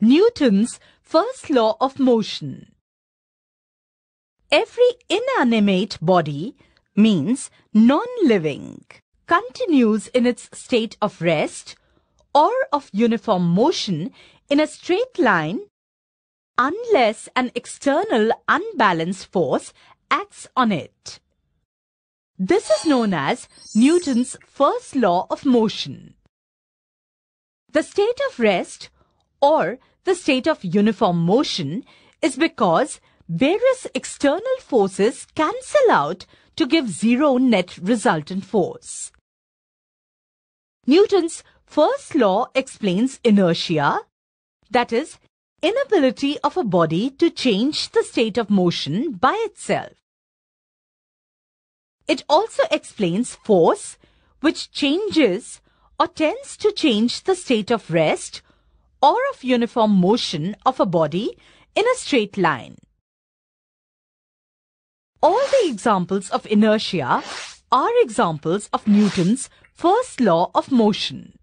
Newton's First Law of Motion. Every inanimate body means non-living, continues in its state of rest or of uniform motion in a straight line unless an external unbalanced force acts on it. This is known as Newton's First Law of Motion. The state of rest or the state of uniform motion is because various external forces cancel out to give zero net resultant force. Newton's first law explains inertia, that is, inability of a body to change the state of motion by itself. It also explains force, which changes or tends to change the state of rest or of uniform motion of a body in a straight line. All the examples of inertia are examples of Newton's first law of motion.